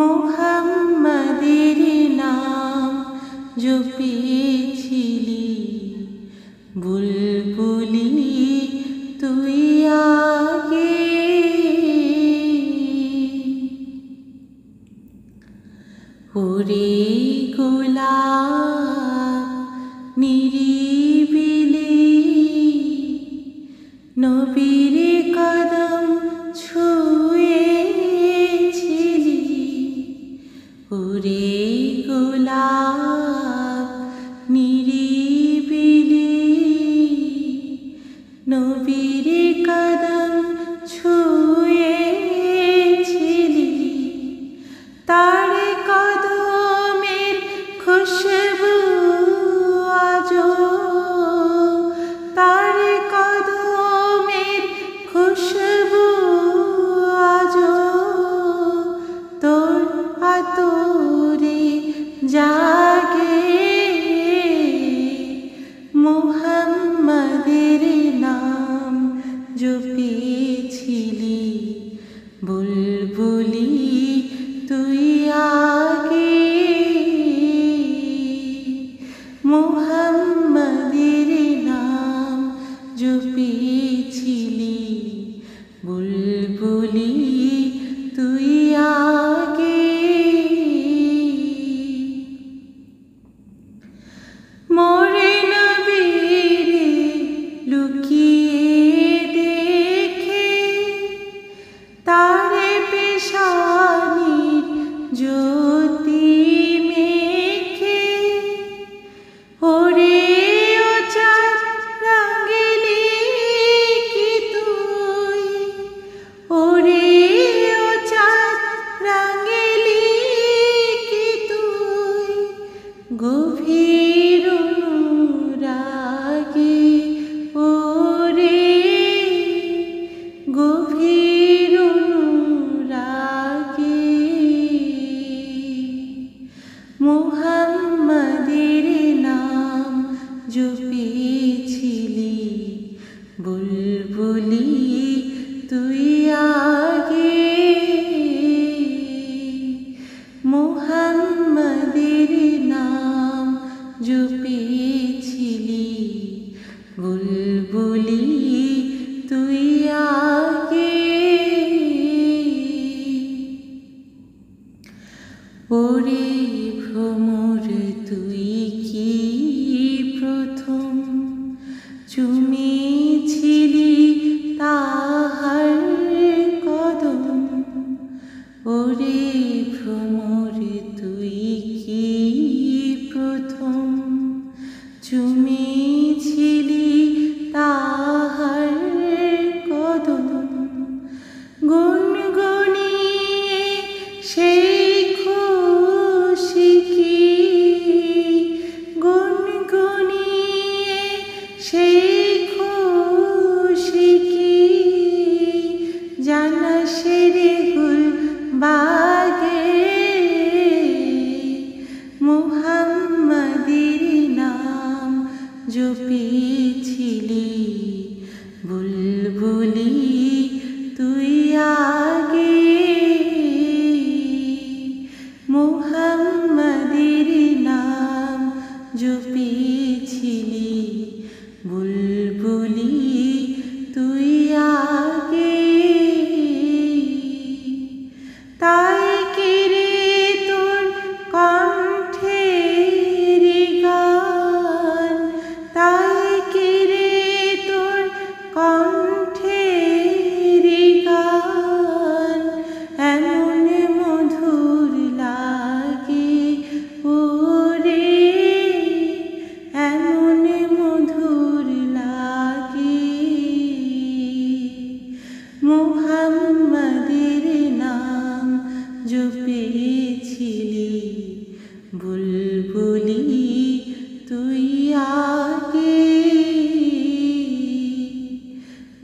मोहम्मद एर नाम जोपेछिली बुलबुली तुई आगे ओरे गोलाप निरिबिली नबीर कदम छुएছিলি ओরে গোলাপ নিরিবিলি নবীর কদম ছুয়েছিলি তার কদমের খুশবু আজো তার কদমের খুশবু আজো তোর আতরে जागे मोहम्मद एर नाम जोपेछिली बुलबुली तुई आगे मोहम्मद एर नाम जोपेछिली बुलबुली तुई आगे मोरे नबीरे लुकिए देखे तारे पेशानी ज्योति मेखे ओरे ओ चाँद रंगली की तुई ओरे ओ चाँद रंगली की तुई गभीर मोहम्मद एर नाम जोपेछिली बुलबुली तुई आगे मोहम्मद एर नाम जोपेछिली बुलबुली तुई आगे ओरे भ्रमर तुई की प्रथम चुमेছিলি তাহার কদম ओरे ভ্রমর তুই কি প্রথম চুমেছিলি তাহার কদম গুনগুনিয়ে সেই मोहम्मद एर नाम जोपेछिली बुलबुली तुई आगे मोहम्मद एर नाम जोपेछिली बुलबुली तुई आगे मोहम्मद एर नाम जोपेछिली बुलबुली तुई आगे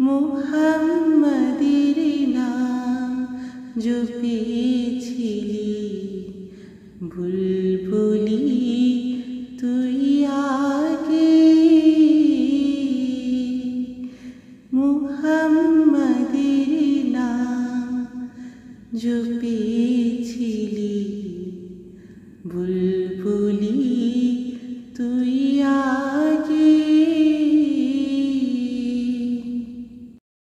मोहम्मद एर नाम जोपेछिली बुलबुली तुई आगे मोहम्मद एर नाम জপেছিলি বুলবুলি তুই।